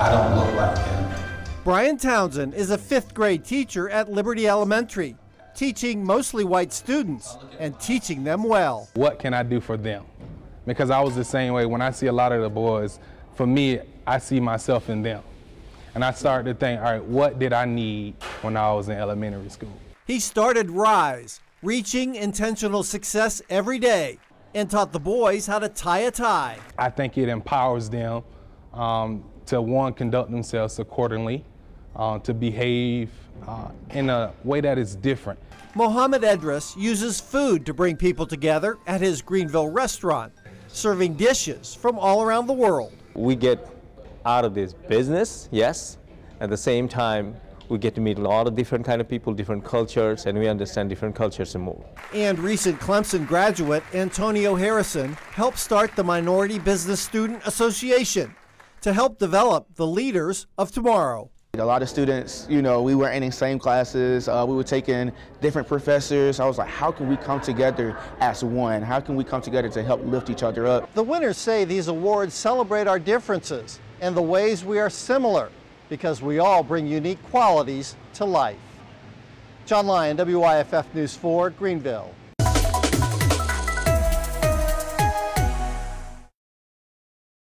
I don't look like him. Brian Townsend is a fifth grade teacher at Liberty Elementary, teaching mostly white students and teaching them well. What can I do for them? Because I was the same way. When I see a lot of the boys, for me, I see myself in them. And I started to think, all right, what did I need when I was in elementary school? He started RISE, Reaching Intentional Success Every Day, and taught the boys how to tie a tie. I think it empowers them to, one, conduct themselves accordingly, to behave in a way that is different. Mohammed Edris uses food to bring people together at his Greenville restaurant, serving dishes from all around the world. We get out of this business, yes. At the same time, we get to meet a lot of different kind of people, different cultures, and we understand different cultures and more. And recent Clemson graduate Antonio Harrison helped start the Minority Business Student Association to help develop the leaders of tomorrow. A lot of students, you know, we were in the same classes, we were taking different professors. I was like, how can we come together as one? How can we come together to help lift each other up? The winners say these awards celebrate our differences and the ways we are similar, because we all bring unique qualities to life. John Lyon, WYFF News 4, Greenville.